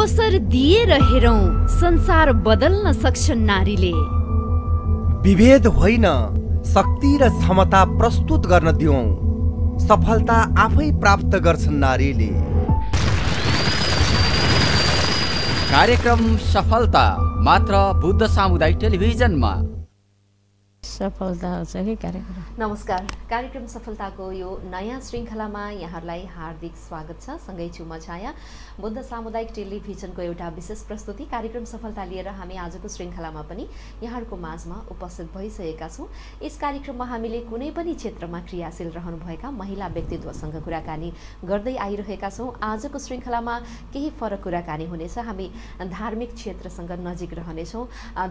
अवसर दिए हेरौं संसार बदल्न सक्छन् नारीले। विभेद होइन, शक्ति र क्षमता प्रस्तुत गर्न दियौं, सफलता आफै प्राप्त गर्छन् नारीले। कार्यक्रम सफलता मात्र बुद्ध सामुदायिक टेलिभिजनमा सफलता हुन्छ के कार्यक्रम। नमस्कार, कार्यक्रम सफलताको यो नयाँ श्रृंखलामा यहाँहरूलाई हार्दिक स्वागत छ। सँगै छु म छाया। बुद्ध सामुदायिक टेलिभिजनको एउटा विशेष प्रस्तुति कार्यक्रम सफलता लिएर हामी आजको श्रृंखलामा पनि यहाँहरूको माझमा उपस्थित भइसकेका छौँ। यस कार्यक्रममा हामीले कुनै पनि क्षेत्रमा क्रियाशील रहनुभएका महिला व्यक्तित्वसँग कुराकानी गर्दै आइरहेका छौँ। आजको श्रृंखलामा केही फरक कुराकानी हुनेछ। हामी धार्मिक क्षेत्रसँग नजिक रहनेछौँ।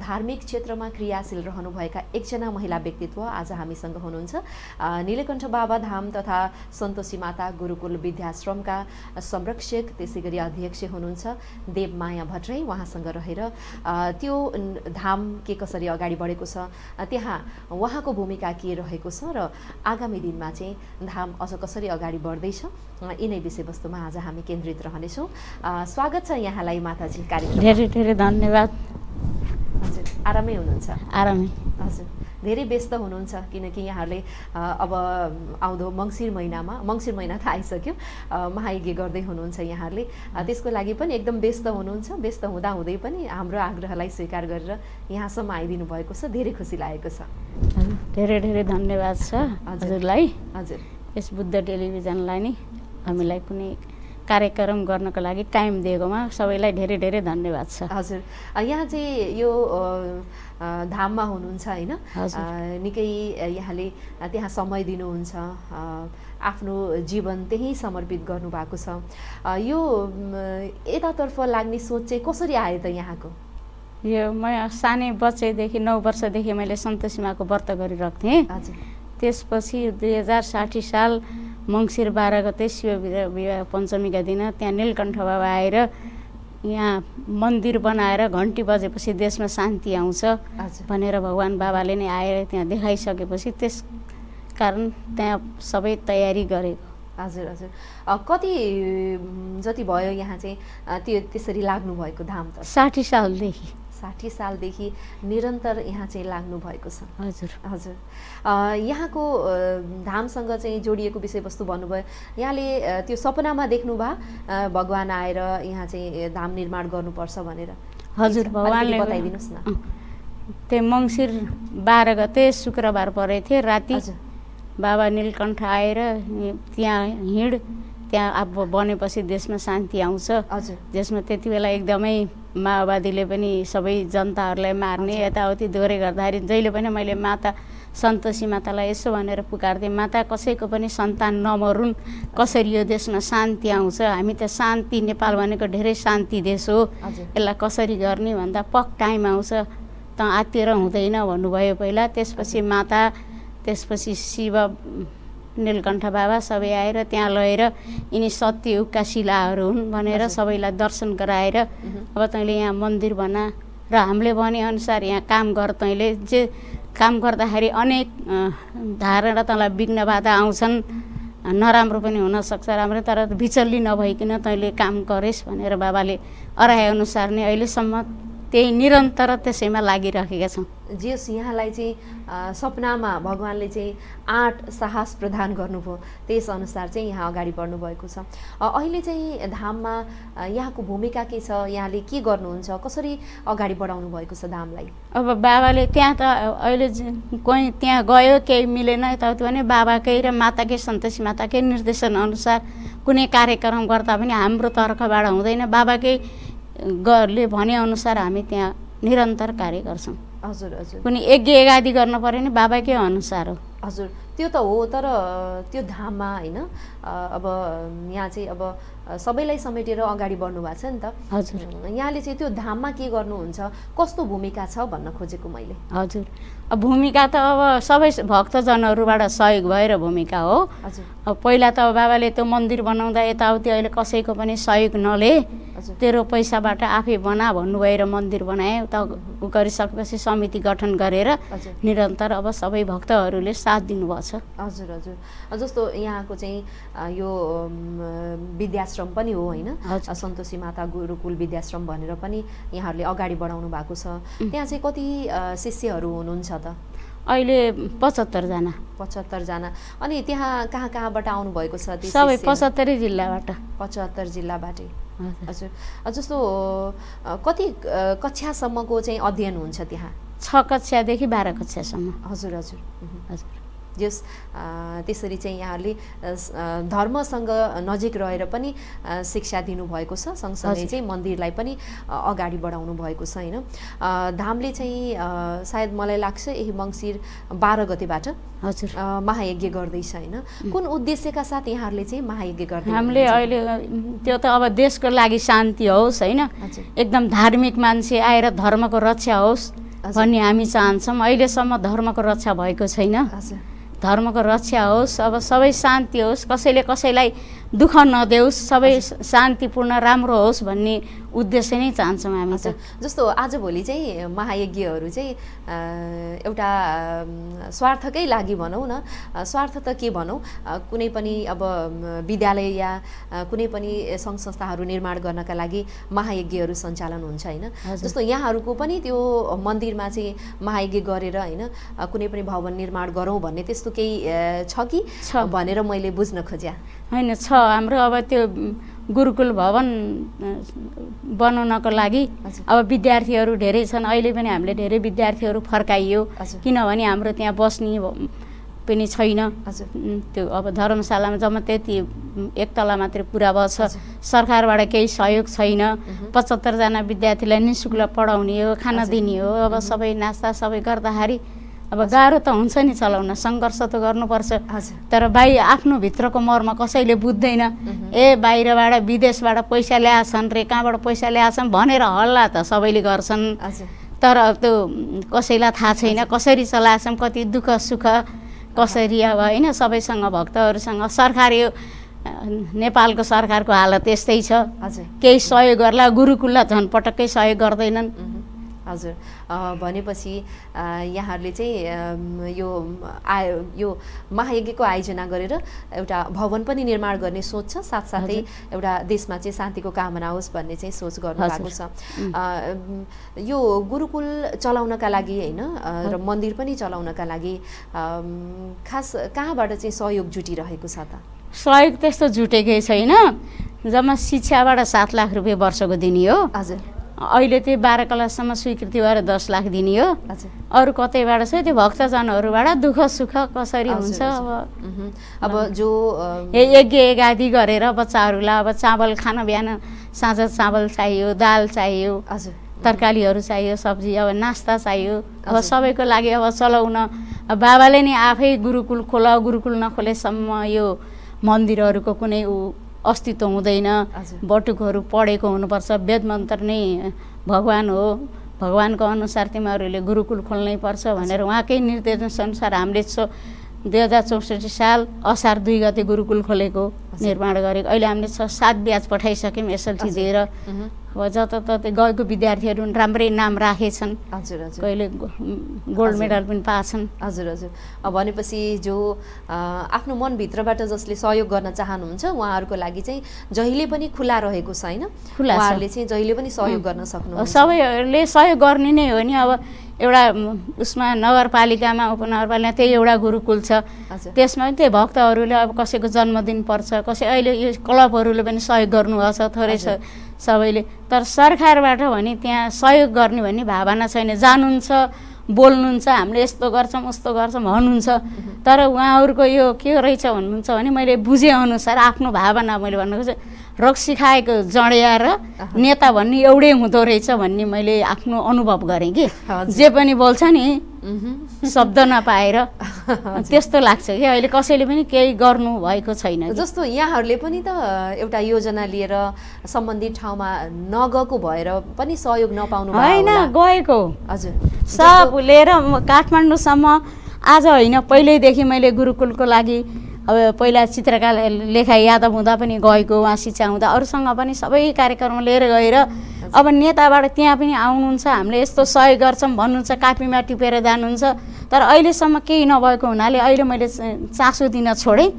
धार्मिक क्षेत्रमा क्रियाशील रहनुभएका एकजना महिला व्यक्तित्व आज हामीसँग हुनुहुन्छ। नीलकण्ठ बाबा धाम तथा सन्तोषी माता गुरुकुल विद्याश्रमका संरक्षक त्यसैगरी अध्यक्ष हुनुहुन्छ देव माया भट्टराई। उहाँसँग रहेर त्यो धाम के कसरी अगाडि बढेको छ, त्यहाँ उहाँको भूमिका के रहेको छ र आगामी दिनमा चाहिँ धाम अझ कसरी अगाडि बढ्दैछ, यिनै विषयवस्तुमा आज हामी केन्द्रित रहनेछौँ। स्वागत छ यहाँलाई माताजी कार्यक्रम। धेरै धेरै धन्यवाद। हजुर आरामै हुनुहुन्छ? आरामै, हजुर। धेरै व्यस्त हुनुहुन्छ किनकि यहाँहरूले अब आउँदो मङ्सिर महिना त आइसक्यो, महायज्ञ गर्दै हुनुहुन्छ यहाँहरूले। त्यसको लागि पनि एकदम व्यस्त हुनुहुन्छ। व्यस्त हुँदै पनि हाम्रो आग्रहलाई स्वीकार गरेर यहाँसम्म आइदिनु भएको छ, धेरै खुसी लागेको छ। धेरै धेरै धन्यवाद छ हजुरलाई। हजुर, यस बुद्ध टेलिभिजनलाई नि हामीलाई कुनै कार्यक्रम गर्नको लागि टाइम दिएकोमा सबैलाई धेरै धेरै धन्यवाद छ। हजुर, यहाँ चाहिँ यो धाममा हुनुहुन्छ हैन, निकै यहाँले त्यहाँ समय दिनुहुन्छ, आफ्नो जीवन त्यही समर्पित गर्नु भएको छ। यो यतातर्फ लाग्ने सोच चाहिँ कसरी आयो त यहाँको? यो म सानै बच्चैदेखि 9 वर्षदेखि मैले सन्तोषी माको व्रत गरिरहेको थिएँ। त्यसपछि 2060 साल मङ्सिर 12 गते शिव विवाह पञ्चमीका दिन त्यहाँ नीलकण्ठ बाबा आएर यहाँ मन्दिर बनाएर घन्टी बजेपछि देशमा शान्ति आउँछ भनेर भगवान बाबाले नै आएर त्यहाँ देखाइसकेपछि त्यस कारण त्यहाँ सबै तयारी गरेको। हजुर हजुर, कति जति भयो यहाँ चाहिँ त्यो त्यसरी लाग्नु भएको धाम त? 60 सालदेखि निरन्तर यहाँ चाहिँ लाग्नु भएको छ। हजुर हजुर, यहाँको धामसँग चाहिँ जोडिएको विषयवस्तु भन्नुभयो। यहाँले त्यो सपनामा देख्नुभयो भगवान आएर यहाँ चाहिँ धाम निर्माण गर्नुपर्छ भनेर? हजुर, भगवानले बताइदिनुहोस् न। त्यो मङ्सिर 12 गते शुक्रबार परे थियो राति। बाबा नीलकण्ठ आएर त्यहाँ हिँड, त्यहाँ अब बनेपछि देशमा शान्ति आउँछ। देशमा त्यति बेला एकदमै माओवादीले पनि सबै जनताहरूलाई मार्ने यताउति दोहोरे गर्दाखेरि जहिले पनि मैले माता सन्तोषी मातालाई यसो भनेर पुकार्थेँ, माता कसैको पनि सन्तान नमरुन्, कसरी यो देशमा शान्ति आउँछ, हामी त शान्ति, नेपाल भनेको धेरै शान्ति देश हो, यसलाई कसरी गर्ने भन्दा पक्क टाइम आउँछ, त आत्तिर हुँदैन भन्नुभयो पहिला। त्यसपछि माता, त्यसपछि शिव, नीलकण्ठ बाबा सबै आएर त्यहाँ लगेर यिनी सत्ययुगका शिलाहरू हुन् भनेर सबैलाई दर्शन गराएर अब तैँले यहाँ मन्दिर बना र हामीले भनेअनुसार यहाँ काम गर, तैँले जे काम गर्दाखेरि अनेक धारणा तँलाई विघ्न बाधा आउँछन्, नराम्रो पनि हुनसक्छ, राम्रो, तर बिचल्ली नभइकन तैँले काम गरेस् भनेर बाबाले अराएअनुसार नै अहिलेसम्म त्यही निरन्तर त्यसैमा लागिराखेका छौँ। जेस यहाँलाई चाहिँ सपनामा भगवानले चाहिँ आँट साहस प्रदान गर्नुभयो, त्यसअनुसार चाहिँ यहाँ अगाडि बढ्नु भएको छ। अहिले चाहिँ धाममा यहाँको भूमिका के छ, यहाँले के गर्नुहुन्छ, कसरी अगाडि बढाउनु भएको छ धामलाई? अब बाबाले त्यहाँ त अहिले कोही त्यहाँ गयो केही मिलेन यताउति भने बाबाकै र माताकै सन्तोषी माताकै निर्देशन अनुसार कुनै कार्यक्रम गर्दा पनि हाम्रो तर्फबाट हुँदैन, बाबाकै गरले भनेअनुसार हामी त्यहाँ निरन्तर कार्य गर्छौँ। हजुर हजुर, कुनै यज्ञ यगादि गर्न पऱ्यो भने बाबाकै अनुसार हो। हजुर, त्यो त हो, तर त्यो धाममा होइन, अब यहाँ चाहिँ अब सबैलाई समेटेर अगाडि बढ्नु भएको छ नि त। हजुर, यहाँले चाहिँ त्यो धाममा के गर्नुहुन्छ, कस्तो भूमिका छ भन्न खोजेको मैले? हजुर, अब भूमिका त अब सबै भक्तजनहरूबाट सहयोग भएर भूमिका हो। अब पहिला त बाबाले त्यो मन्दिर बनाउँदा यताउति अहिले कसैको पनि सहयोग नले तेरो पैसाबाट आफै बना भन्नुभएर मन्दिर बनाए। उता गरिसकेपछि समिति गठन गरेर निरन्तर अब सबै भक्तहरूले साथ दिनुभछ। हजुर हजुर, जस्तो यहाँको चाहिँ यो विद्याश्रम पनि हो हैन, सन्तोषी माता गुरुकुल विद्याश्रम भनेर पनि यहाँहरूले अगाडि बढाउनु भएको छ। त्यहाँ चाहिँ कति शिष्यहरू हुनुहुन्छ त? अहिले ७५ जना। ७५ जना। अनि त्यहाँ कहाँ कहाँबाट आउनु भएको छ? सबै ७५ जिल्लाबाट। ७५ जिल्लाबाटै। हजुर, जस्तो कति कक्षासम्मको चाहिँ अध्ययन हुन्छ त्यहाँ? ६ कक्षादेखि १२ कक्षासम्म। हजुर हजुर हजुर। जस त्यसरी चाहिँ यहाँहरूले धर्मसँग नजिक रहेर पनि शिक्षा दिनुभएको छ, सँगसँगै चाहिँ मन्दिरलाई पनि अगाडि बढाउनु भएको छ हैन। धामले चाहिँ सायद मलाई लाग्छ यही मङ्सिर 12 गतेबाट हजुर महायज्ञ गर्दैछ हैन। कुन उद्देश्यका साथ यहाँहरूले चाहिँ महायज्ञ गर्दै? हामीले अहिले त्यो त अब देशको लागि शान्ति होस् हैन, एकदम धार्मिक मान्छे आएर धर्मको रक्षा होस् भन्ने हामी चाहन्छौँ। अहिलेसम्म धर्मको रक्षा भएको छैन, धर्मको रक्षा होस्, अब सबै शान्ति होस्, कसैले कसैलाई दुःख नदेऊस्, सबै शान्तिपूर्ण राम्रो होस् भन्ने उद्देश्य नै चाहन्छौँ हामी। जस्तो आजभोलि चाहिँ महायज्ञहरू चाहिँ एउटा स्वार्थकै लागि भनौँ न, स्वार्थ त के भनौँ, कुनै पनि अब विद्यालय या कुनै पनि सङ्घ संस्थाहरू निर्माण गर्नका लागि महायज्ञहरू सञ्चालन हुन्छ हैन। जस्तो यहाँहरूको पनि त्यो मन्दिरमा चाहिँ महायज्ञ गरेर हैन कुनै पनि भवन निर्माण गरौँ भन्ने त्यस्तो केही छ कि भनेर मैले बुझ्न खोजे हैन। छ, हाम्रो अब त्यो गुरुकुल भवन बनाउनको लागि अब विद्यार्थीहरू धेरै छन्। अहिले पनि हामीले धेरै विद्यार्थीहरू फर्काइयो, किनभने हाम्रो त्यहाँ बस्ने पनि छैन। त्यो अब धर्मशालामा जम्मा त्यति एक तला मात्रै पुरा भएछ, सरकारबाट केही सहयोग छैन। ७५ जना विद्यार्थीलाई निःशुल्क पढाउने हो, खाना दिने हो, अब सबै नास्ता सबै गर्दाखेरि अब गाह्रो त हुन्छ नि चलाउन, सङ्घर्ष त गर्नुपर्छ। तर आफ्नो भित्रको मर्म कसैले बुझ्दैन। ए बाहिरबाट विदेशबाट पैसा ल्याएछन् रे, कहाँबाट पैसा ल्याएछन् भनेर हल्ला त सबैले गर्छन्, तर त्यो कसैलाई थाहा छैन कसरी चलाएछन्, कति दुःख सुख कसरी। अब हैन सबैसँग भक्तहरूसँग सरकार, यो नेपालको सरकारको हालत यस्तै छ, केही सहयोग गर्ला, गुरुकुललाई झन् पटक्कै सहयोग गर्दैनन्। हजुर, भनेपछि यहाँहरूले चाहिँ यो महायज्ञको आयोजना गरेर एउटा भवन पनि निर्माण गर्ने सोच छ, साथसाथै एउटा देशमा चाहिँ शान्तिको कामना होस् भन्ने चाहिँ सोच गर्नु भएको छ। यो गुरुकुल चलाउनका लागि हैन र मन्दिर पनि चलाउनका लागि खास कहाँबाट चाहिँ सहयोग जुटिरहेको छ त? सहयोग त्यस्तो जुटेकै छैन। जम्मा शिक्षाबाट ७ लाख रुपियाँ वर्षको दिने हो। हजुर, अहिले त्यो १२ क्लाससम्म स्वीकृति भएर १० लाख दिने हो। अरू कतैबाट छ त्यो भक्तजनहरूबाट दुःख सुख कसरी हुन्छ। अब जो यज्ञ यज्ञादि गरेर बच्चाहरूलाई अब चामल खान बिहान साँझ चामल चाहियो, दाल चाहियो, तरकारीहरू चाहियो, सब्जी, अब नास्ता चाहियो, अब सबैको लागि अब चलाउन। बाबाले नै आफै गुरुकुल खोल, गुरुकुल नखोलेसम्म यो मन्दिरहरूको कुनै अस्तित्व हुँदैन। बटुकहरू पढेको हुनुपर्छ, वेद मन्त्र नै भगवान हो, भगवानको अनुसार तिमीहरूले गुरुकुल खोल्नै पर्छ भनेर उहाँकै निर्देशअनुसार हामीले २०६४ साल असार २ गते गुरुकुल खोलेको, निर्माण गरेको। अहिले हामीले ६-७ ब्याच पठाइसक्यौँ एसएलसी दिएर। अब जताततै गएको विद्यार्थीहरू राम्रै नाम राखेछन्, कहिले गोल्ड मेडल पनि पाएछन्। हजुर हजुर, भनेपछि जो आफ्नो मनभित्रबाट जसले सहयोग गर्न चाहनुहुन्छ उहाँहरूको लागि चाहिँ जहिले पनि खुला रहेको छ हैन, उहाँहरूले चाहिँ जहिले पनि सहयोग गर्न सक्नुहुन्छ। सबैहरूले सहयोग गर्ने नै हो नि। अब एउटा उसमा नगरपालिकामा उपनगरपालिका त्यही एउटा गुरुकुल छ, त्यसमा पनि त्यही भक्तहरूले अब कसैको जन्मदिन पर्छ, कसै अहिले यो क्लबहरूले पनि सहयोग गर्नुभएको छ थोरै सबैले। तर सरकारबाट भने त्यहाँ सहयोग गर्ने भन्ने भावना छैन। जानुहुन्छ, बोल्नुहुन्छ, हामीले यस्तो गर्छौँ उस्तो गर्छौँ भन्नुहुन्छ, तर उहाँहरूको यो के रहेछ भन्नुहुन्छ भने मैले बुझेअनुसार आफ्नो भावना मैले भन्नु खोजेँ, रक्सी खाएको जँड्या र नेता भन्ने एउटै हुँदो रहेछ भन्ने मैले आफ्नो अनुभव गरेँ कि। जे पनि बोल्छ नि शब्द नपाएर त्यस्तो लाग्छ कि अहिले कसैले पनि केही गर्नु भएको छैन। जस्तो यहाँहरूले पनि त एउटा योजना लिएर सम्बन्धित ठाउँमा नगएको भएर पनि सहयोग नपाउनु होइन गएको। हजुर, सब लिएर काठमाडौँसम्म आज होइन, पहिल्यैदेखि मैले गुरुकुलको लागि अब पहिला चित्रकार लेखा यादव हुँदा पनि गएको उहाँ सिचाउँदा अरुसँग पनि सबै कार्यक्रम लिएर गएर अब नेताबाट त्यहाँ पनि आउनुहुन्छ हामीले यस्तो सहयोग गर्छौं भन्नुहुन्छ कापीमा टिपेर जानुहुन्छ तर अहिलेसम्म केही नभएको हुनाले अहिले मैले चासो दिन छोडे।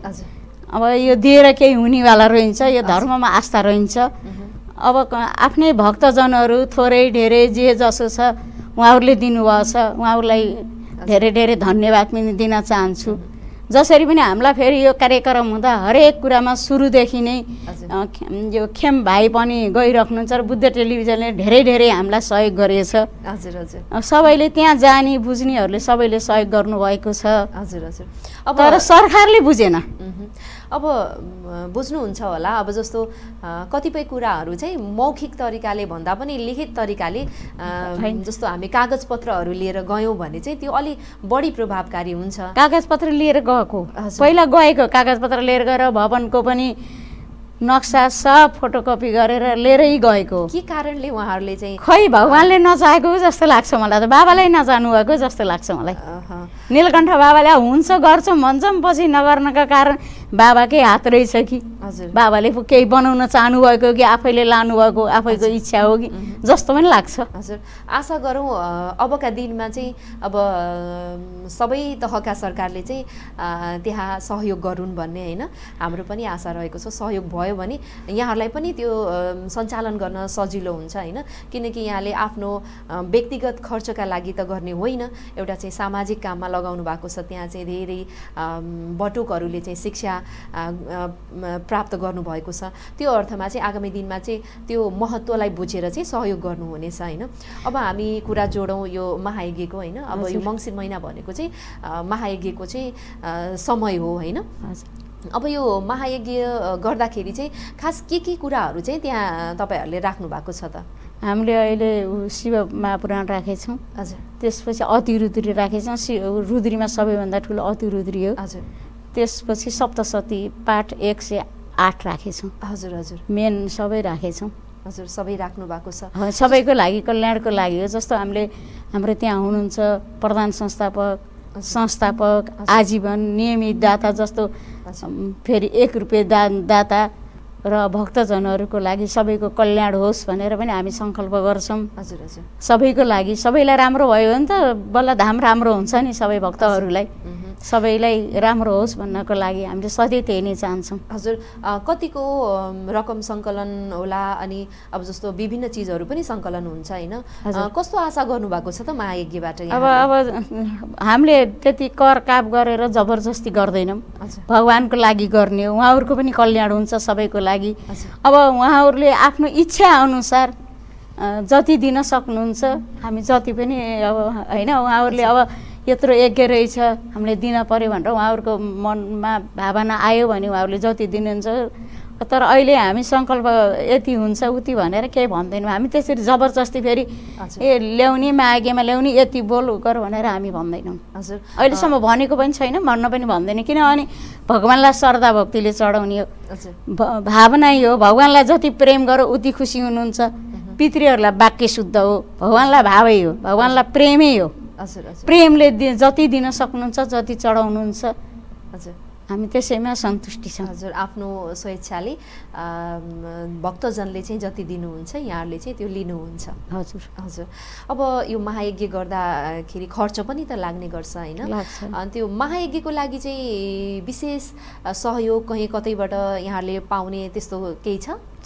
अब यो दिएर केही हुनेवाला रहन्छ यो धर्ममा आस्था रहन्छ। अब आफ्नै भक्तजनहरू थोरै धेरै जे जसो छ उहाँहरूले दिनुभएको छ उहाँहरूलाई धेरै धेरै धन्यवाद पनि दिन चाहन्छु। जसरी पनि हामीलाई फेरि यो कार्यक्रम हुँदा हरेक कुरामा सुरुदेखि नै यो खेम भाइ पनि गइराख्नुहुन्छ र बुद्ध टेलिभिजनले धेरै धेरै हामीलाई सहयोग गरेछ। हजुर हजुर सबैले त्यहाँ जाने बुझ्नेहरूले सबैले सहयोग गर्नुभएको छ। हजुर हजुर अब तर सरकारले बुझेन। अब बुझ्नुहुन्छ होला अब जस्तो कतिपय कुराहरू चाहिँ मौखिक तरिकाले भन्दा पनि लिखित तरिकाले जस्तो हामी कागजपत्रहरू लिएर गयौं भने चाहिँ त्यो अलि बढी प्रभावकारी हुन्छ। कागजपत्र लिएर गएको पहिला गएको कागजपत्र लिएर गएर भवनको पनि नक्सा सब फोटोकपी गरेर लिएरै गएको के कारणले उहाँहरूले चाहिँ खै भगवानले नचाहेको जस्तो लाग्छ मलाई त बाबालाई नजानु भएको जस्तो लाग्छ मलाई। नीलकण्ठ बाबाले हुन्छ गर्छौं भन्छौं पछि नगर्नका कारण बाबाकै हात रहेछ कि बाबाले केही बनाउन चाहनु भएको कि आफैले लानु भएको आफैको इच्छा हो कि जस्तो पनि लाग्छ। हजुर आशा गरौँ अबका दिनमा चाहिँ अब सबै तहका सरकारले चाहिँ त्यहाँ सहयोग गरून् भन्ने हैन हाम्रो पनि आशा रहेको छ। सहयोग भयो भने यहाँहरूलाई पनि त्यो सञ्चालन गर्न सजिलो हुन्छ हैन किनकि यहाँले आफ्नो व्यक्तिगत खर्चका लागि त गर्ने होइन एउटा चाहिँ सामाजिक काममा लगाउनु भएको छ। त्यहाँ चाहिँ धेरै बटुकहरूले चाहिँ शिक्षा प्राप्त गर्नुभएको छ त्यो अर्थमा चाहिँ आगामी दिनमा चाहिँ त्यो महत्त्वलाई बुझेर चाहिँ सहयोग गर्नुहुनेछ हैन। अब हामी कुरा जोडौं यो महायज्ञको हैन अब यो मङ्सिर महिना भनेको चाहिँ महायज्ञको चाहिँ समय हो हैन। अब यो महायज्ञ गर्दाखेरि चाहिँ खास के कुराहरू चाहिँ त्यहाँ तपाईहरुले राख्नु भएको छ त? हामीले अहिले शिव महापुराण राखेछौं। हजुर त्यसपछि अतिरुद्री राखेछौं। रुद्रीमा सबैभन्दा ठूलो अतिरुद्री हो। हजुर त्यसपछि सप्तशती पाठ 108 राखेछौं। हजुर हजुर मेन सबै राखेछौं। हजुर सबै राख्नु भएको छ सबैको लागि कल्याणको लागि हो। जस्तो हामीले हाम्रो त्यहाँ हुनुहुन्छ प्रधान संस्थापक आजीवन नियमित दाता जस्तो फेरि 1 रुपैयाँ दान दाता र भक्तजनहरुको लागि सबैको कल्याण होस् भनेर पनि हामी संकल्प गर्छौं। हजुर हजुर सबैको लागि सबैलाई राम्रो भयो भने त बल्ल धाम राम्रो हुन्छ नि सबै भक्तहरुलाई सबैलाई राम्रो होस् भन्नको लागि हामीले सधैँ त्यही नै चाहन्छौं। हजुर कतिको रकम संकलन होला अनि अब जस्तो विभिन्न चीजहरु पनि संकलन हुन्छ हैन कस्तो आशा गर्नु भएको छ त महायज्ञबाट? अब हामीले त्यति कर काप गरेर जबरजस्ती गर्दैनौं भगवानको लागि गर्ने हो उहाँहरुको पनि कल्याण हुन्छ सबैको लागि। अब उहाँहरुले आफ्नो इच्छा अनुसार जति दिन सक्नुहुन्छ हामी जति पनि अब हैन उहाँहरुले अब यत्रो यज्ञ रहेछ हामीले दिन पर्यो भनेर उहाँहरुको मनमा भावना आयो भने उहाँहरुले जति दिनुहुन्छ। तर अहिले हामी संकल्प यति हुन्छ उति भनेर केही भन्दैनौं हामी त्यसरी जबरजस्ती फेरि ए ल्याउने मागेमा ल्याउने यति बोल गर भनेर हामी भन्दैनौं। हजुर अहिलेसम्म भनेको पनि छैन भन्न पनि भन्दैन किनभने भगवानलाई श्रद्धा भक्तिले चढाउने हो भावना हो। भगवानलाई जति प्रेम गरो उति खुसी हुनुहुन्छ। पितृहरुलाई वाक्य शुद्ध हो भगवानलाई भावै हो भगवानलाई प्रेमै हो। हजुर हजुर प्रेमले जति दिन सक्नुहुन्छ जति चढाउनुहुन्छ हामी त्यसैमा सन्तुष्टि छौं। हजुर आफ्नो स्वेच्छाले भक्तजनले चाहिँ जति दिनुहुन्छ यहाँहरुले चाहिँ त्यो लिनुहुन्छ। हजुर हजुर अब यो महायज्ञ गर्दाखेरि खर्च पनि त लाग्ने गर्छ हैन अनि त्यो महायज्ञको लागि चाहिँ विशेष सहयोग कहीं कतैबाट यहाँहरुले पाउने त्यस्तो केही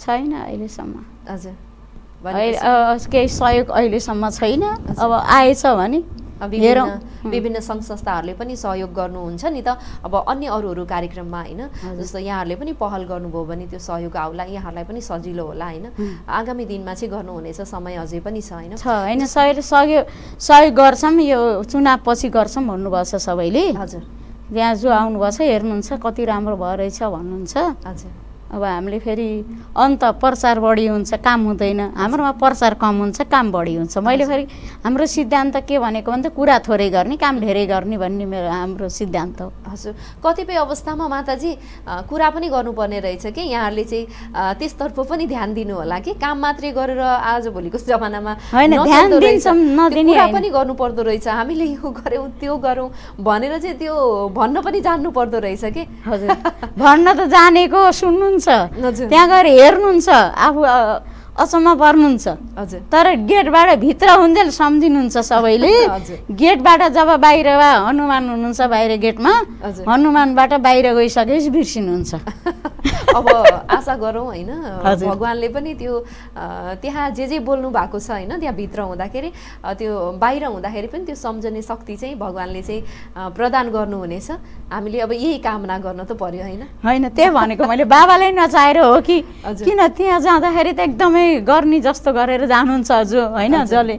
छैन अहिलेसम्म? हजुर केही सहयोग अहिलेसम्म छैन। अब आएछ भने विभिन्न संघ संस्थाहरूले पनि सहयोग गर्नुहुन्छ नि त अब अन्य अरूहरू कार्यक्रममा हैन जस्तो यहाँहरूले पनि पहल गर्नुभयो भने त्यो सहयोग आउला यहाँहरूलाई पनि सजिलो होला हैन। आगामी दिनमा चाहिँ गर्नुहुनेछ समय अझै पनि छ हैन? हैन सहयोग गर्छौं यो चुनावपछि गर्छौं भन्नुभएको छ सबैले। हजुर यहाँ जो आउनुभएको छ हेर्नुहुन्छ कति राम्रो भइरहेछ भन्नुहुन्छ। हजुर अब हामीले फेरि अन्त प्रचार बढी हुन्छ काम हुँदैन, हाम्रोमा प्रचार कम हुन्छ काम बढी हुन्छ। मैले फेरि हाम्रो सिद्धान्त के भनेको भन्दा कुरा थोरै गर्ने काम धेरै गर्ने भन्ने मेरो हाम्रो सिद्धान्त हो। हजुर, कतिपय अवस्थामा माताजी कुरा पनि गर्नुपर्ने रहेछ कि यहाँहरूले चाहिँ त्यसतर्फ पनि ध्यान दिनु होला कि काम मात्रै गरेर आज भोलिको जमानामा हैन, ध्यान दिन्छौं नदिने कुरा पनि गर्नु पर्दो रहेछ। हामीले यो गर्यौं त्यो गरौं भनेर चाहिँ त्यो भन्न पनि जान्नु पर्दो रहेछ कि। हजुर, भन्न त जानेको सुन्नु त्यहाँ गएर हेर्नुहुन्छ, आफू अचम्म पर्नुहुन्छ। तर गेटबाट भित्र हुन्जेल सम्झिनुहुन्छ सबैले, गेटबाट जब बाहिर हनुमान हुनुहुन्छ बाहिर गेटमा, हनुमानबाट बाहिर गइसकेपछि बिर्सिनुहुन्छ। अब आशा गरौँ हैन भगवानले पनि त्यो त्यहाँ जे जे बोल्नु भएको छ हैन त्यहाँ भित्र हुँदाखेरि त्यो बाहिर हुँदाखेरि पनि त्यो सम्झने शक्ति चाहिँ भगवानले चाहिँ प्रदान गर्नुहुनेछ। हामीले अब यही कामना गर्न त पर्यो हैन। हैन, त्यही भनेको मैले बाबालाई नचाहेर हो कि किन, त्यहाँ जाँदाखेरि त एकदमै गर्ने जस्तो गरेर जानुहुन्छ हजुर हैन, जले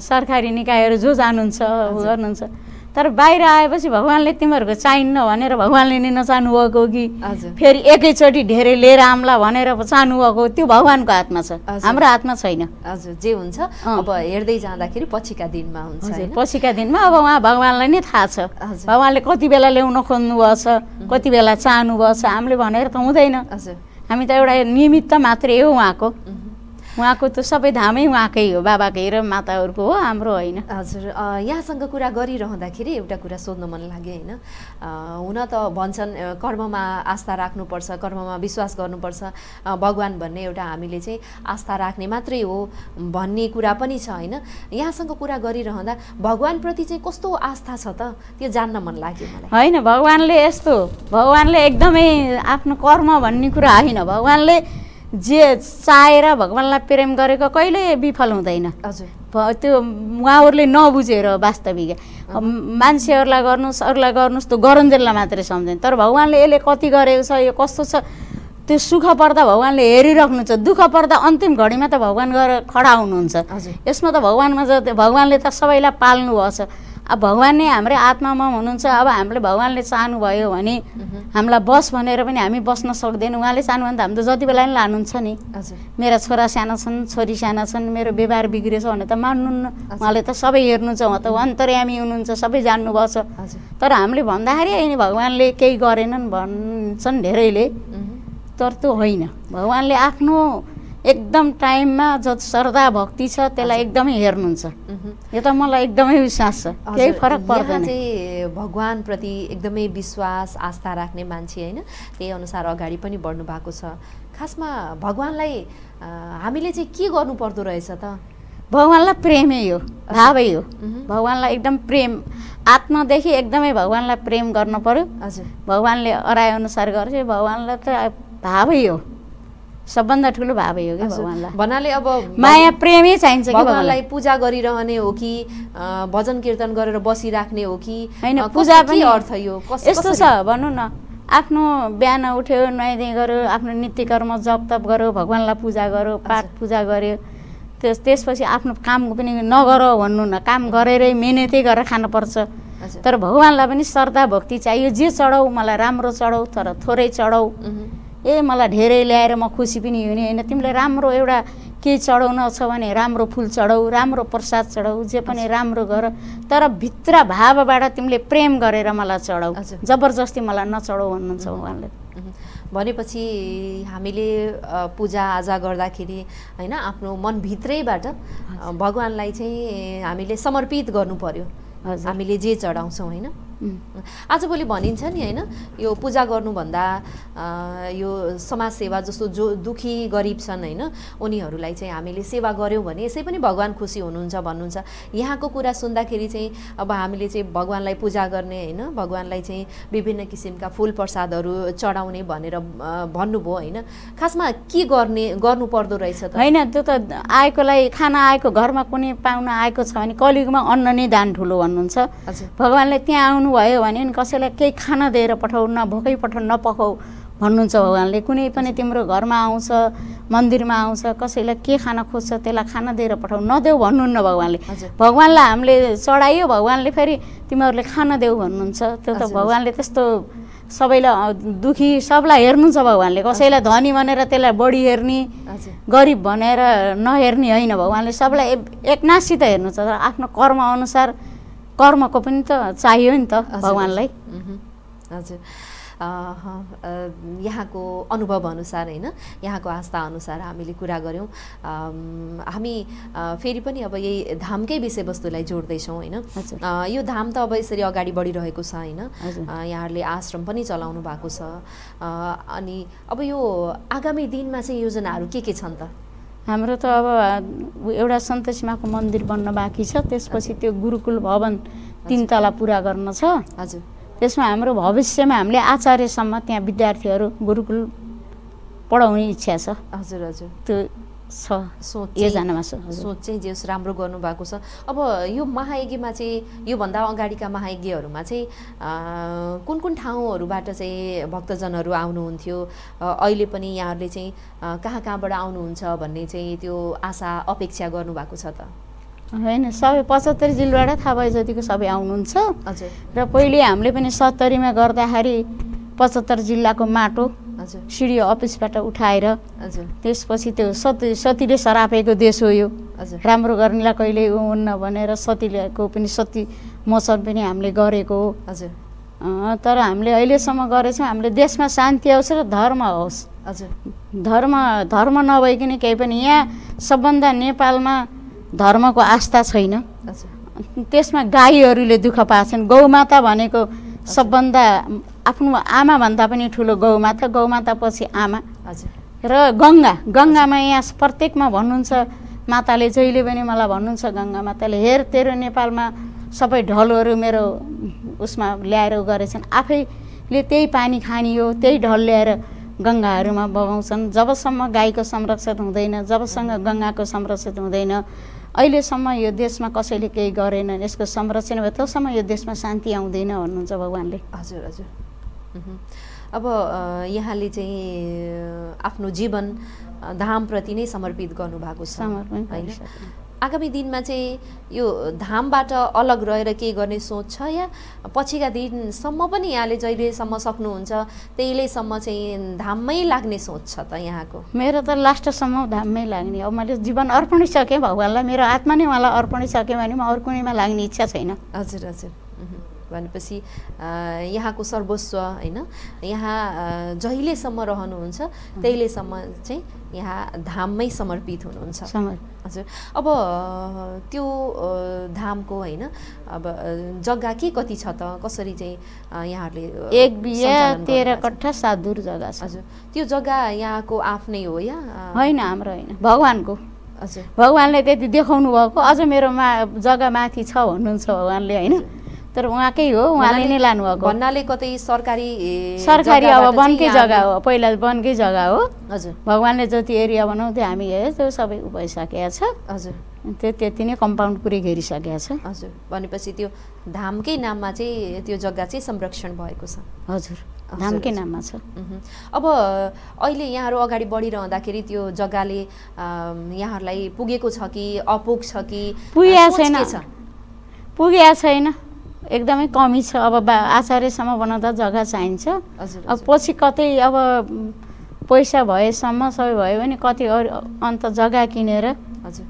सरकारी निकायहरु जो जानुहुन्छ उ गर्नुहुन्छ। तर बाहिर आएपछि भगवानले तिमीहरूको चाहिन्न भनेर भगवानले नै नचाहनु भएको कि फेरि एकैचोटि धेरै लिएर आम्ला भनेर चाहनु भएको, त्यो भगवानको हातमा छ, हाम्रो हातमा छैन। हजुर, जे हुन्छ अब हेर्दै जाँदाखेरि पछिका दिनमा हुन्छ हैन, पछिका दिनमा अब उहाँ भगवानलाई नै थाहा छ भगवानले कति बेला ल्याउन खोज्नु भएको छ, कति बेला चाहनु भएको छ। हामीले भनेर त हुँदैन, हामी त एउटा निमित्त मात्रै हो उहाँको, उहाँको त सबै धामै उहाँकै हो, बाबाकै र माताहरूको हो, हाम्रो होइन। हजुर, यहाँसँग कुरा गरिरहँदाखेरि एउटा कुरा सोध्न मन लाग्यो हैन। हुन त भन्छन् कर्ममा आस्था राख्नुपर्छ, कर्ममा विश्वास गर्नुपर्छ, भगवान भन्ने एउटा हामीले चाहिँ आस्था राख्ने मात्रै हो भन्ने कुरा पनि छ हैन। यहाँसँग कुरा गरिरहँदा भगवानप्रति चाहिँ कस्तो आस्था छ त त्यो जान्न मन लाग्यो मलाई। हैन, भगवानले यस्तो, भगवानले एकदमै आफ्नो कर्म भन्ने कुरा होइन, भगवानले जे चाहेर भगवानलाई प्रेम गरेको कहिले विफल हुँदैन। त्यो उहाँहरूले नबुझेर वास्तविक मान्छेहरूलाई गर्नुहोस् अरूलाई गर्नुहोस् त्यो गरन्जेललाई मात्रै सम्झेन, तर भगवानले यसले कति गरेको छ, यो कस्तो छ, त्यो सुख पर्दा भगवानले हेरिराख्नु छ, दुःख पर्दा अन्तिम घडीमा त भगवान गएर खडा हुनुहुन्छ। यसमा त भगवानमा भगवानले त सबैलाई पाल्नु भएको छ। अब भगवान नै हाम्रै आत्मामा हुनुहुन्छ। अब हामीले भगवानले चाहनुभयो भने हामीलाई बस भनेर पनि हामी बस्न सक्दैनौँ, उहाँले चाहनु भने त हामी त जति बेला पनि लानुहुन्छ नि। मेरा छोरा साना छन्, छोरी साना छन्, मेरो व्यवहार बिग्रेछ भने त मान्नुहुन्न, उहाँले त सबै हेर्नुहुन्छ, उहाँ त अन्तर्यामी हुनुहुन्छ, सबै जान्नुभएको छ। तर हामीले भन्दाखेरि होइन भगवानले केही गरेनन् भन्छन् धेरैले, तर त्यो होइन। भगवानले आफ्नो एकदम टाइममा जो श्रद्धा भक्ति छ त्यसलाई एकदमै हेर्नुहुन्छ, यो त मलाई एकदमै विश्वास छ, केही फरक पर्दैन। चाहिँ भगवानप्रति एकदमै विश्वास आस्था राख्ने मान्छे हैन त्यही अनुसार अगाडि पनि बढ्नु भएको छ। खासमा भगवानलाई हामीले चाहिँ के गर्नु पर्दो रहेछ त? भगवानलाई प्रेमै हो, भावै हो, भगवानलाई एकदम प्रेम, आत्मादेखि एकदमै भगवानलाई प्रेम गर्नु पर्यो। भगवानले अराए अनुसार गर्छ, भगवानलाई त भावै हो, सबभन्दा ठुलो भाव हो कि भगवानलाई। भन्नाले अब माया प्रेमै चाहिन्छ कि भगवानलाई पूजा गरिरहने हो कि भजन कीर्तन गरेर बसिराख्ने हो कि हैन? पूजा पनि अर्थ यो यस्तो छ भन्नु न, आफ्नो बिहान उठ्यो नुहाइधुवाइ गर्यो, आफ्नो नित्य कर्म जप तप गर्यो, भगवानलाई पूजा गर्यो, पाठ पूजा गर्यो, त्यसपछि आफ्नो काम पनि नगर भन्नु न, काम गरेरै मेहनतै गरेर खानुपर्छ। तर भगवानलाई पनि श्रद्धा भक्ति चाहियो, जे चढाउ मलाई राम्रो चढाउ तर थोरै चढाउ, ए मलाई धेरै ल्याएर म खुसी पनि हुने हैन। तिमीले राम्रो एउटा केही चढाउन छ भने राम्रो फुल चढाऊ, राम्रो प्रसाद चढाऊ, जे पनि राम्रो गर, तर भित्र भावबाट तिमीले प्रेम गरेर मलाई चढाऊ, जबरजस्ती मलाई नचढाऊ भन्नुहुन्छ भगवानले। भनेपछि हामीले पूजाआजा गर्दाखेरि हैन आफ्नो मनभित्रैबाट भगवानलाई चाहिँ हामीले समर्पित गर्नु पर्यो, हामीले जे चढाउँछौँ हैन। आजभोलि भनिन्छ नि हैन यो पूजा गर्नुभन्दा यो समाजसेवा, जस्तो जो दुखी गरिब छन् हैन उनीहरूलाई चाहिँ हामीले सेवा गर्यौँ भने यसै पनि भगवान खुसी हुनुहुन्छ भन्नुहुन्छ। यहाँको कुरा सुन्दाखेरि चाहिँ अब हामीले चाहिँ भगवानलाई पूजा गर्ने हैन, भगवानलाई चाहिँ विभिन्न किसिमका फुल प्रसादहरू चढाउने भनेर भन्नुभयो हैन। खासमा के गर्नुपर्दो रहेछ त? हैन, त्यो त आएकोलाई खाना आएको, घरमा कुनै पाहुना आएको छ भने कलियुगमा अन्न नै दान ठुलो भन्नुहुन्छ। भगवानले त्यहाँ भयो भने कसैलाई केही खाना दिएर पठाउ, न भोकै पठाउ नपकाउ भन्नुहुन्छ भगवानले। कुनै पनि तिम्रो घरमा आउँछ, मन्दिरमा आउँछ, कसैलाई के खाना खोज्छ त्यसलाई खाना दिएर पठाउ, नदेऊ भन्नुहुन्न भगवानले। भगवानलाई हामीले चढायो, भगवानले फेरि तिमीहरूले खाना देऊ भन्नुहुन्छ, त्यो त भगवानले त्यस्तो सबैलाई दुखी सबलाई हेर्नुहुन्छ भगवानले, कसैलाई धनी भनेर त्यसलाई बढी हेर्ने, गरिब भनेर नहेर्ने हैन। भगवानले सबलाई एकनाससित हेर्नुहुन्छ, तर आफ्नो कर्म अनुसार कर्मको पनि त चाहियो नि त भगवानलाई। हजुर, यहाँको अनुभव अनुसार हैन, यहाँको आस्था अनुसार हामीले कुरा गर्यौं। हामी फेरि पनि अब यही धामकै विषयवस्तुलाई जोड्दै छौं हैन। यो धाम त अब यसरी अगाडि बढिरहेको छ हैन, यहाँहरुले आश्रम पनि चलाउनु भएको छ, अनि अब यो आगामी दिनमा चाहिँ योजनाहरु के छन् त? हाम्रो त अब एउटा सन्तोषी माको मन्दिर बन्न बाँकी छ, त्यसपछि त्यो गुरुकुल भवन 3 तला पूरा गर्न छ। हजुर, त्यसमा हाम्रो भविष्यमा हामीले आचार्यसम्म त्यहाँ विद्यार्थीहरू गुरुकुल पढाउने इच्छा छ। हजुर हजुर, त्यो छ सोच, योजनामा छ, सोच चाहिँ जे राम्रो गर्नु भएको छ। अब यो महायज्ञमा चाहिँ योभन्दा अगाडिका महायज्ञहरूमा चाहिँ कुन कुन ठाउँहरूबाट चाहिँ भक्तजनहरू आउनुहुन्थ्यो, अहिले पनि यहाँहरूले चाहिँ कहाँ कहाँबाट आउनुहुन्छ भन्ने चाहिँ त्यो आशा अपेक्षा गर्नुभएको छ त? हैन, सबै 75 जिल्लाबाट थाहा भए जतिको सबै आउनुहुन्छ। हजुर, र पहिले हामीले पनि 70 मा गर्दाखेरि 75 जिल्लाको माटो सिडिओ अफिसबाट उठाएर, त्यसपछि त्यो सतीले सरापेको देश हो यो, राम्रो गर्नेलाई कहिले हुन्न भनेर सतीको पनि सती मोचन पनि हामीले गरेको हो। हजुर, तर हामीले अहिलेसम्म गरेछौँ, हामीले देशमा शान्ति होस् र धर्म होस्। हजुर, धर्म नभइकन केही पनि, यहाँ सबभन्दा नेपालमा धर्मको आस्था छैन। त्यसमा गाईहरूले दुःख पाछन्। गौमाता भनेको सबभन्दा आफ्नो आमा भन्दा पनि ठुलो गौमाता, गौमाता पछि आमा। र गङ्गामा यहाँ प्रत्येकमा भन्नुहुन्छ, माताले जहिले पनि मलाई भन्नुहुन्छ गङ्गा माताले, हेर तेरो नेपालमा सबै ढलहरू मेरो उसमा ल्याएर गरेछन्, आफैले त्यही पानी खानियो, त्यही ढल ल्याएर गङ्गाहरूमा बगाउँछन्। जबसम्म गाईको संरक्षण हुँदैन, जबसम्म गङ्गाको संरक्षण हुँदैन, अहिलेसम्म यो देशमा कसैले केही गरेन, यसको संरक्षण भए तसम्म यो देशमा शान्ति आउँदैन भन्नुहुन्छ भगवानले। हजुर हजुर, अब यहाँले चाहिँ आफ्नो जीवन धामप्रति नै समर्पित गर्नुभएको छ होइन। आगामी दिनमा चाहिँ यो धामबाट अलग रहेर केही गर्ने सोच छ, या पछिका दिनसम्म पनि यहाँले जहिलेसम्म सक्नुहुन्छ त्यहिलेसम्म चाहिँ धाममै लाग्ने सोच छ त यहाँको? मेरो त लास्टसम्म धाममै लाग्ने। अब मैले जीवन अर्पणिसकेँ भगवान्लाई, मेरो आत्मा नै उहाँलाई अर्पणिसकेँ भने म अरू कुनैमा लाग्ने इच्छा छैन। हजुर हजुर, भनेपछि यहाँको सर्वस्व हैन, यहाँ जहिलेसम्म रहनुहुन्छ त्यहिलेसम्म चाहिँ यहाँ धाममै समर्पित हुनुहुन्छ। हजुर, अब त्यो धामको हैन अब जग्गा के कति छ त? कसरी चाहिँ यहाँहरूले? 1 बिघा 13 कट्ठा 7 धुर जग्गा छ। हजुर, त्यो जग्गा यहाँको आफ्नै हो या हैन? हाम्रो हैन, भगवानको। हजुर, भगवानले त्यति देखाउनु भएको, अझ मेरो जग्गा माथि छ भन्नुहुन्छ भगवानले हैन, तर उहाँकै हो, उहाँले नै लानु भएको भन्नाले कतै सरकारी अब वनकै जग्गा हो, पहिला वनकै जग्गा हो। हजुर, भगवानले जति एरिया बनाउँथे हामी हेर्यो त्यो सबै उ भइसकेको छ। हजुर, त्यति नै कम्पाउन्ड पुरै घेरिसकेको छ। हजुर, भनेपछि त्यो धामकै नाममा चाहिँ त्यो जग्गा चाहिँ संरक्षण भएको छ। हजुर, धामकै नाममा छ। अब अहिले यहाँहरू अगाडि बढिरहँदाखेरि त्यो जग्गाले यहाँहरूलाई पुगेको छ कि अपुग छ कि? पुगेको छैन, एकदमै कमी छ। अब आचार्यसम्म बनाउँदा जग्गा चाहिन्छ। अब पछि कतै अब पैसा भएसम्म सबै भयो भने कति अन्त जग्गा किनेर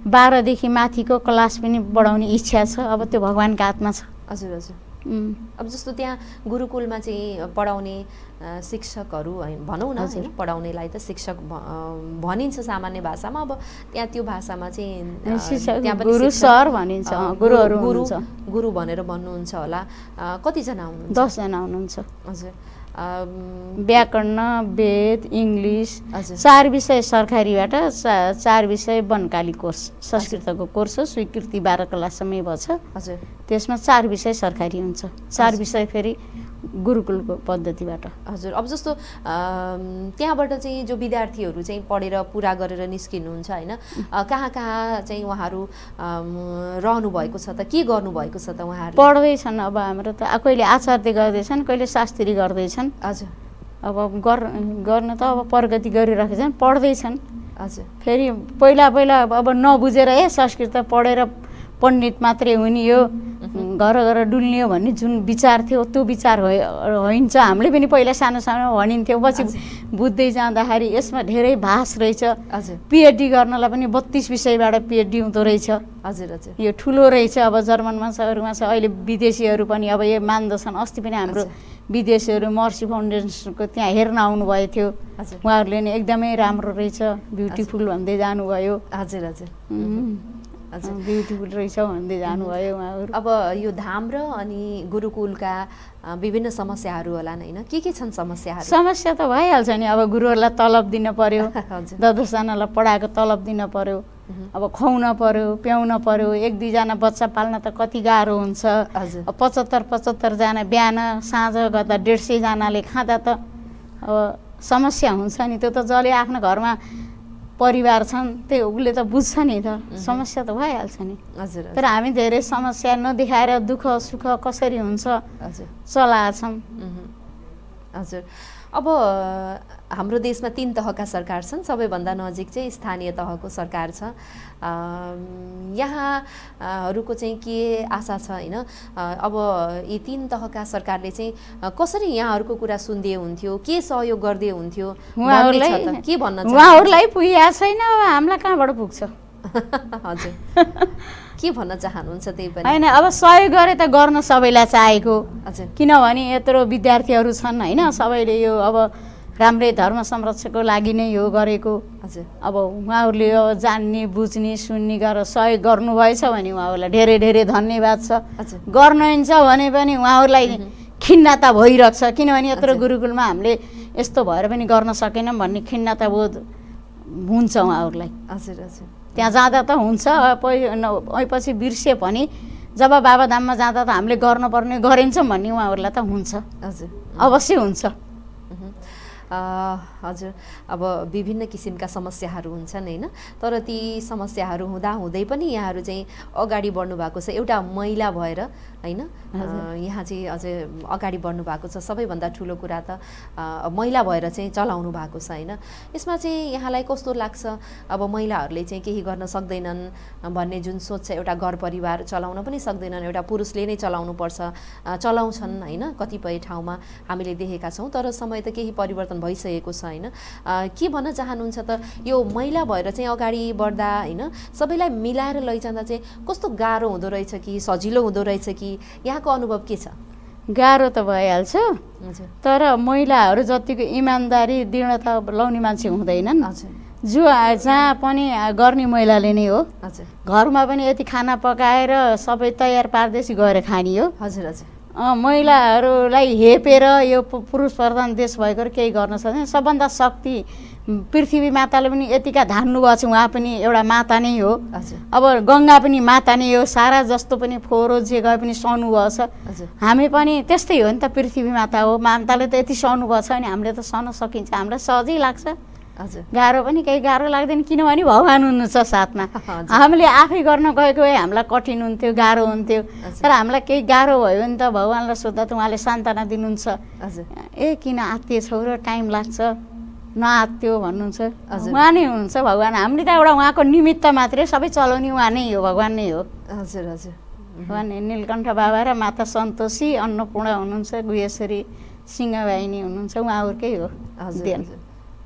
12देखि माथिको क्लास पनि बढाउने इच्छा छ। अब त्यो भगवान्को हातमा छ। हजुर हजुर, अब जस्तो त्यहाँ गुरुकुलमा चाहिँ पढाउने शिक्षकहरू भनौँ न, पढाउनेलाई त शिक्षक भनिन्छ सामान्य भाषामा, अब त्यहाँ त्यो भाषामा चाहिँ त्यहाँ पनि गुरु सर भनिन्छ, गुरुहरू हुनुहुन्छ, गुरु भनेर भन्नुहुन्छ होला। कतिजना हुनुहुन्छ? 10 जना हुनुहुन्छ। हजुर, व्याकरण, वेद, इङ्ग्लिस 4 विषय सरकारीबाट, 4 विषय वनकाली कोर्स, संस्कृतको कोर्स हो, स्वीकृति 12 क्लाससम्मै भएछ। हजुर, त्यसमा 4 विषय सरकारी हुन्छ, 4 विषय फेरि गुरुकुलको पद्धतिबाट। हजुर, अब जस्तो त्यहाँबाट चाहिँ जो विद्यार्थीहरू चाहिँ पढेर पुरा गरेर निस्किनुहुन्छ हैन, कहाँ कहाँ चाहिँ उहाँहरू रहनु भएको छ त? के गर्नु भएको छ त उहाँहरू? पढ्दैछन्। अब हाम्रो त कहिले आचार्य गर्दैछन्, कहिले शास्त्री गर्दैछन्। हजुर, अब गर्न त अब प्रगति गरिरहेका छन्, पढ्दैछन्। हजुर, फेरि पहिला अब नबुझेर संस्कृत पढेर पण्डित मात्रै हुने यो घर घर डुल्ने भन्ने जुन विचार थियो त्यो विचार होइन्छ। हामीले पनि पहिला सानो सानो भनिन्थ्यो, पछि बुझ्दै जाँदाखेरि यसमा धेरै भास रहेछ। पीएचडी गर्नलाई पनि 32 विषयबाट पीएचडी हुँदो रहेछ। हजुर हजुर, यो ठुलो रहेछ। अब जर्मनमा सहरूमा छ अहिले विदेशीहरू पनि अब यो मान्दछन्। अस्ति पनि हाम्रो विदेशीहरू मर्सी फाउन्डेसनको त्यहाँ हेर्न आउनुभएको थियो, उहाँहरूले नि एकदमै राम्रो रहेछ, ब्युटिफुल भन्दै जानुभयो। हजुर हजुर, ब्युटिफुल रहेछ भन्दै जानुभयो उहाँहरू। अब यो धाम र अनि गुरुकुलका विभिन्न समस्याहरू होला नि, हैन? के छन् समस्याहरू? समस्या त भइहाल्छ नि। अब गुरुहरूलाई तलब दिन पर्यो, दर्शनलाई पढाएको तलब दिन पर्यो, अब खुवाउन पर्यो, प्याउन पर्यो। एक दुईजना बच्चा पाल्न त कति गाह्रो हुन्छ। 75-75 जना बिहान साँझ गर्दा 150 जनाले खाँदा त अब समस्या हुन्छ नि। त्यो त जसले आफ्नो घरमा परिवार छन् त्यो उसले त बुझ्छ नि, त समस्या त भइहाल्छ नि। हजुर, तर हामी धेरै समस्या नदेखाएर दुःख सुख कसरी हुन्छ चलाछौँ। हजुर, अब हाम्रो देशमा 3 तहका सरकार छन्। सबैभन्दा नजिक चाहिँ स्थानीय तहको सरकार छ। यहाँहरुको चाहिँ के आशा छ, हैन? अब यी 3 तहका सरकारले चाहिँ कसरी यहाँहरुको कुरा सुन्दै हुन्थ्यो, के सहयोग गर्दै हुन्थ्यो, उहाँहरुलाई के भन्न चाहनुहुन्छ? उहाँहरुलाई पुग्या छैन, अब हामीलाई कहाँबाट पुग्छ? हजुर, के भन्न चाहनुहुन्छ त्यही पनि? हैन, अब सहयोग गरे त गर्न सबैलाई चाहेको। हजुर, किनभने यत्रो विद्यार्थीहरू छन्, हैन? सबैले यो अब राम्रै धर्म संरक्षणको लागि नै यो गरेको। हजुर, अब उहाँहरूले यो जान्ने बुझ्ने सुन्ने गरेर सहयोग गर्नुभएछ भने उहाँहरूलाई धेरै धेरै धन्यवाद छ। गर्नुहुन्छ भने पनि उहाँहरूलाई खिन्नता भइरहेछ, किनभने यत्रो गुरुकुलमा हामीले यस्तो भएर पनि गर्न सकेनौँ भन्ने खिन्नता बोध हुन्छ उहाँहरूलाई। हजुर हजुर, त्यहाँ जाँदा त हुन्छ, पछि बिर्से पनि जब बाबाधाममा जाँदा त हामीले गर्नुपर्ने गरिन्छौँ भन्ने उहाँहरूलाई त हुन्छ। हजुर, अवश्य हुन्छ। हजुर, अब विभिन्न किसिमका समस्याहरू हुन्छन्, हैन? तर ती समस्याहरू हुँदाहुँदै पनि यहाँहरू चाहिँ अगाडि बढ्नु भएको छ, एउटा महिला भएर, हैन? यहाँ चाहिँ अझै अगाडि बढ्नु भएको छ। सबैभन्दा ठुलो कुरा त महिला भएर चाहिँ चलाउनु भएको छ, हैन? यसमा चाहिँ यहाँलाई कस्तो लाग्छ? अब महिलाहरूले चाहिँ केही गर्न सक्दैनन् भन्ने जुन सोच छ, एउटा घर परिवार चलाउन पनि सक्दैनन्, एउटा पुरुषले नै चलाउनुपर्छ, चलाउँछन्, हैन? कतिपय ठाउँमा हामीले देखेका छौँ। तर समय त केही परिवर्तन भइसकेको छ, हैन? के भन्न चाहनुहुन्छ त यो महिला भएर चाहिँ अगाडि बढ्दा, हैन, सबैलाई मिलाएर लैजाँदा चाहिँ कस्तो गाह्रो हुँदो रहेछ कि सजिलो हुँदो रहेछ कि? यहाँको अनुभव के छ? गाह्रो त भइहाल्छ, तर महिलाहरू जतिको इमान्दारी दृढता लाउने मान्छे हुँदैनन्। जो जहाँ पनि गर्ने महिलाले नै हो। घरमा पनि यति खाना पकाएर सबै तयार पारदेशी गएर खाने हो। हजुर हजुर, महिलाहरूलाई हेपेर यो पुरुष प्रधान देश भएकोले केही गर्न सक्दैन। सबभन्दा शक्ति पृथ्वी माताले पनि यतिका धान्नुभएको छ, उहाँ पनि एउटा माता नै हो। अब गङ्गा पनि माता नै हो, सारा जस्तो पनि फोहोरो जे गए पनि सहनु भएको छ। हामी पनि त्यस्तै हो नि त, पृथ्वी माता हो। माताले त यति सहनु भएको छ भने हामीले त सहन सकिन्छ, हामीलाई सहजै लाग्छ। गाह्रो पनि केही गाह्रो लाग्दैन, किनभने भगवान् हुनुहुन्छ साथमा। हामीले आफै गर्न गएको भए हामीलाई कठिन हुन्थ्यो, गाह्रो हुन्थ्यो। तर हामीलाई केही गाह्रो भयो भने त भगवान्लाई सोद्धा त उहाँले सान्त्वना दिनुहुन्छ। ए, किन आत्तिए छौ र, टाइम लाग्छ, नआत्तियो भन्नुहुन्छ। उहाँ नै हुनुहुन्छ भगवान्। हामीले त एउटा उहाँको निमित्त मात्रै, सबै चलाउने उहाँ नै हो, भगवान् नै हो। हजुर हजुर, भगवान् नीलकण्ठ बाबा र माता सन्तोषी अन्नपूर्ण हुनुहुन्छ, गुहेश्वरी सिंहवाहिनी हुनुहुन्छ, उहाँहरूकै हो। हजुर,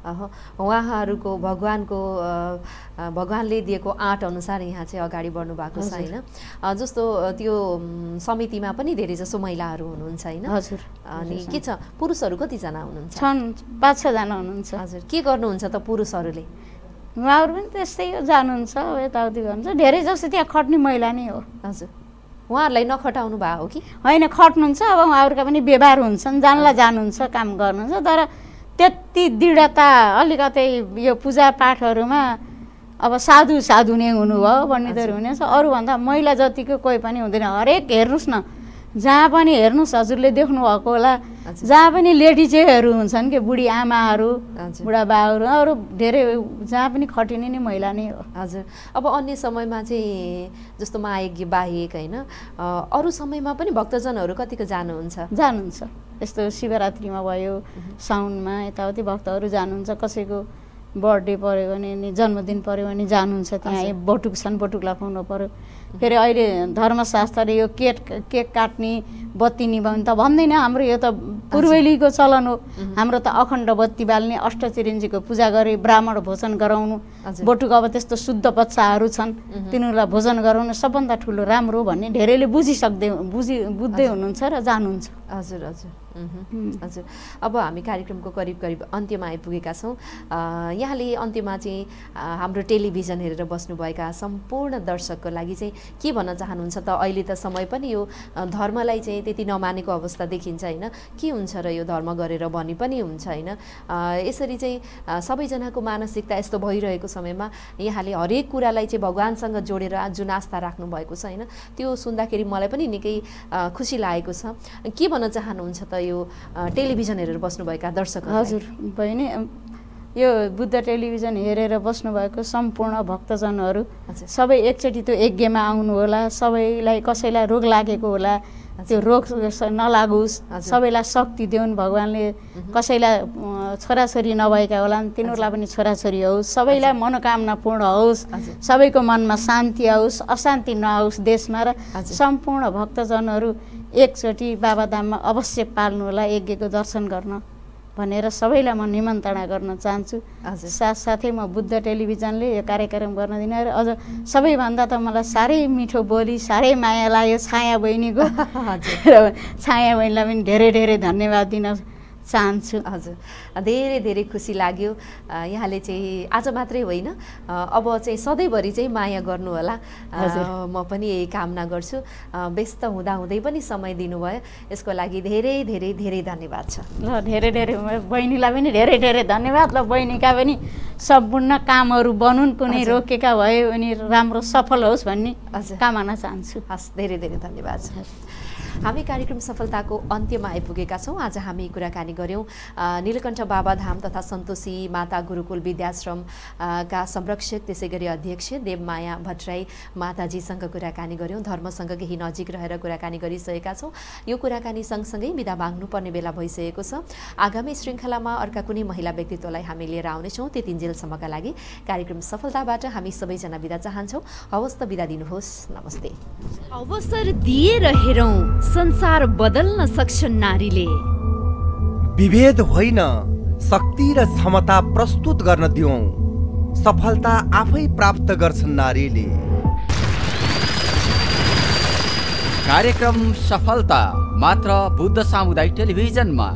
उहाँहरूको भगवानले दिएको आँट अनुसार यहाँ चाहिँ अगाडि बढ्नु भएको छ, हैन? जस्तो त्यो समितिमा पनि धेरै जसो महिलाहरू हुनुहुन्छ, हैन? हजुर, अनि के छ, पुरुषहरू कतिजना हुनुहुन्छ? छन् 5-6 जना हुनुहुन्छ। हजुर, के गर्नुहुन्छ त पुरुषहरूले? उहाँहरू पनि त्यस्तै हो, जानुहुन्छ, यताउति गर्नुहुन्छ। धेरै जसो त्यहाँ खट्ने महिला नै हो। हजुर, उहाँहरूलाई नखटाउनु भएको हो कि? होइन, खट्नुहुन्छ। अब उहाँहरूका पनि व्यवहार हुन्छन्, जानला जानुहुन्छ, काम गर्नुहुन्छ, तर त्यति दृढता अलिकतै यो पूजापाठहरूमा अब साधु साधु नै हुनुभयो भन्नेहरू हुनेछ। अरूभन्दा महिला जतिको कोही पनि हुँदैन। हरेक हेर्नुहोस् न, जहाँ पनि हेर्नुहोस्, हजुरले देख्नुभएको होला, जहाँ पनि लेडिजहरू हुन्छन् कि, बुढी आमाहरू, बुढाबाहरू, अरू धेरै जहाँ पनि खटिने नै महिला नै हो। हजुर, अब अन्य समयमा चाहिँ जस्तो महायज्ञ बाहेक, हैन, अरू समयमा पनि भक्तजनहरू कतिको जानुहुन्छ? जानुहुन्छ, यस्तो शिवरात्रिमा भयो, साउनमा यताउति भक्तहरू जानुहुन्छ। कसैको बर्थडे पर्यो भने जन्मदिन पर्यो भने जानुहुन्छ त्यहाँ बटुक छन् बटुकलाई खुवाउनु पर्यो। फेरि अहिले धर्मशास्त्रले यो केक काट्ने बत्ती निभाउनु त भन्दैन, हाम्रो यो त पूर्वेलीको चलन हो। हाम्रो त अखण्ड बत्ती बाल्ने, अष्टचिरञ्जीको पूजा गरे, ब्राह्मण भोजन गराउनु, बटुक अब त्यस्तो शुद्ध बच्चाहरू छन् तिनीहरूलाई भोजन गराउनु सबभन्दा ठुलो राम्रो भन्ने धेरैले बुझ्दै हुनुहुन्छ र जानुहुन्छ। हजुर हजुर हजुर। अब हामी कार्यक्रमको करिब करिब अन्त्यमा आइपुगेका छौँ। यहाँले अन्त्यमा चाहिँ हाम्रो टेलिभिजन हेरेर बस्नुभएका सम्पूर्ण दर्शकको लागि चाहिँ के भन्न चाहनुहुन्छ? त अहिले त समय पनि यो धर्मलाई चाहिँ त्यति नमानेको अवस्था देखिन्छ हैन, के हुन्छ र यो धर्म गरेर भनी पनि हुन्छ हैन। यसरी चाहिँ सबैजनाको मानसिकता यस्तो भइरहेको समयमा यहाँले हरेक कुरालाई चाहिँ भगवानसँग जोडेर जुन आस्था राख्नु भएको छ हैन, त्यो सुन्दाखेरि मलाई पनि निकै खुसी लागेको छ। के भन्न चाहनुहुन्छ त यो टेलिभिजन हेरेर बस्नुभएका दर्शकहरू? हजुर बहिनी, यो बुद्ध टेलिभिजन हेरेर बस्नुभएको सम्पूर्ण भक्तजनहरू सबै एकचोटि त्यो यज्ञमा आउनु होला। सबैलाई कसैलाई रोग लागेको होला, त्यो रोग नलागोस्, सबैलाई शक्ति देउन् भगवानले। कसैलाई छोराछोरी नभएका होला तिनीहरूलाई पनि छोराछोरी होस्। सबैलाई मनोकामना पूर्ण होस्, सबैको मनमा शान्ति आओस्, अशान्ति नआओस् देशमा। र सम्पूर्ण भक्तजनहरू एकचोटि बाबाधाममा अवश्य पाल्नु होला यज्ञको दर्शन गर्न भनेर सबैलाई म निमन्त्रणा गर्न चाहन्छु। साथसाथै म बुद्ध टेलिभिजनले यो कार्यक्रम गर्न दिन। अझ सबैभन्दा त मलाई साह्रै मिठो बोली, साह्रै माया लाग्यो छाया बहिनीको। छाया बहिनीलाई पनि धेरै धेरै धन्यवाद दिन चाहन्छु। हजुर, धेरै धेरै खुसी लाग्यो। यहाँले चाहिँ आज मात्रै होइन, अब चाहिँ सधैँभरि चाहिँ माया गर्नुहोला, म पनि यही कामना गर्छु। व्यस्त हुँदाहुँदै पनि समय दिनुभयो, यसको लागि धेरै धेरै धेरै धन्यवाद छ। ल धेरै धेरै बहिनीलाई पनि धेरै धेरै धन्यवाद। ल बहिनीका पनि सम्पूर्ण कामहरू बनुन्, कुनै रोकेका भए अनि राम्रो सफल होस् भन्ने कामना चाहन्छु। हस्, धेरै धेरै धन्यवाद छ। हामी कार्यक्रम सफलताको अन्त्यमा आइपुगेका छौँ। आज हामी कुराकानी गऱ्यौँ नीलकण्ठ बाबा धाम तथा सन्तोषी माता गुरुकुल विद्याश्रम का संरक्षक त्यसै गरी अध्यक्ष देवमाया भट्टराई माताजीसँग कुराकानी गऱ्यौँ। धर्मसँग केही नजिक रहेर कुराकानी गरिसकेका छौँ। यो कुराकानी सँगसँगै बिदा माग्नुपर्ने बेला भइसकेको छ। आगामी श्रृङ्खलामा अर्का कुनै महिला व्यक्तित्वलाई हामी लिएर आउनेछौँ। त्यतिन्जेलसम्मका लागि कार्यक्रम सफलताबाट हामी सबैजना बिदा चाहन्छौँ। हवस् त बिदा दिनुहोस्, नमस्ते। अवसर दिएर हेरौँ संसार बदल्न सक्छन् नारीले। विभेद होइन, शक्ति र क्षमता प्रस्तुत गर्न दिउँ। सफलता आफै प्राप्त गर्छन् नारीले। कार्यक्रम सफलता मात्र बुद्ध सामुदायिक टेलिभिजनमा।